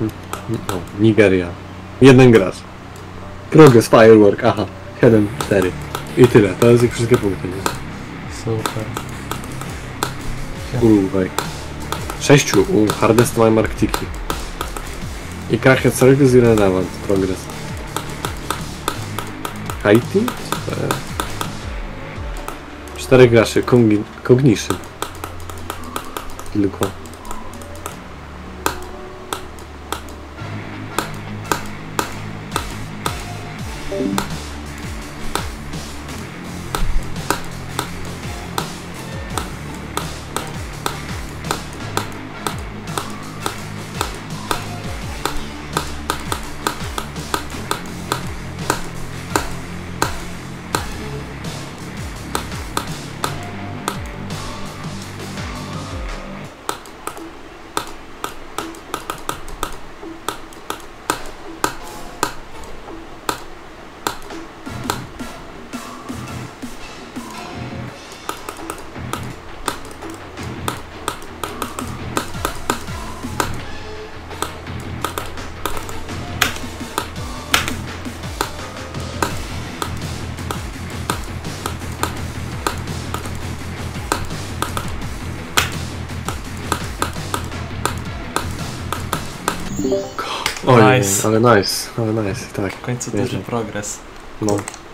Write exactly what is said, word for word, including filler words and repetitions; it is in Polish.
O, Nigeria. Jeden gracz. Progress, Firework, aha. siedem cztery. I tyle, to jest ich wszystkie punkty. Super. Uwaj. Sześciu, u Hardest Mime Arctiki. I Krachet Circus i Renavan, Progress. Haiti? Cztery graczy, Cognition. Kilku. Oj, nice. Ale nice, ale nice, tak. W końcu duży progres. No.